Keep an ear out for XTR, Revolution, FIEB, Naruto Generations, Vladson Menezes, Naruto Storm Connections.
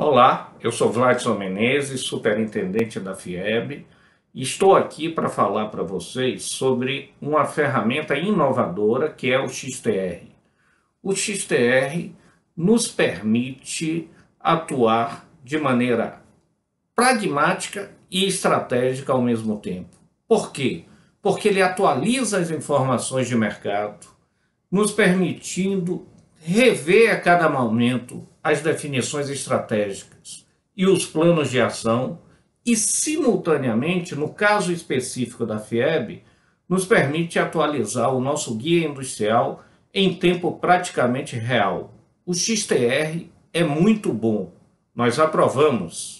Olá, eu sou Vladson Menezes, superintendente da FIEB, e estou aqui para falar para vocês sobre uma ferramenta inovadora que é o XTR. O XTR nos permite atuar de maneira pragmática e estratégica ao mesmo tempo. Por quê? Porque ele atualiza as informações de mercado, nos permitindo rever a cada momento as definições estratégicas e os planos de ação e, simultaneamente, no caso específico da FIEB, nos permite atualizar o nosso guia industrial em tempo praticamente real. O XTR é muito bom. Nós aprovamos.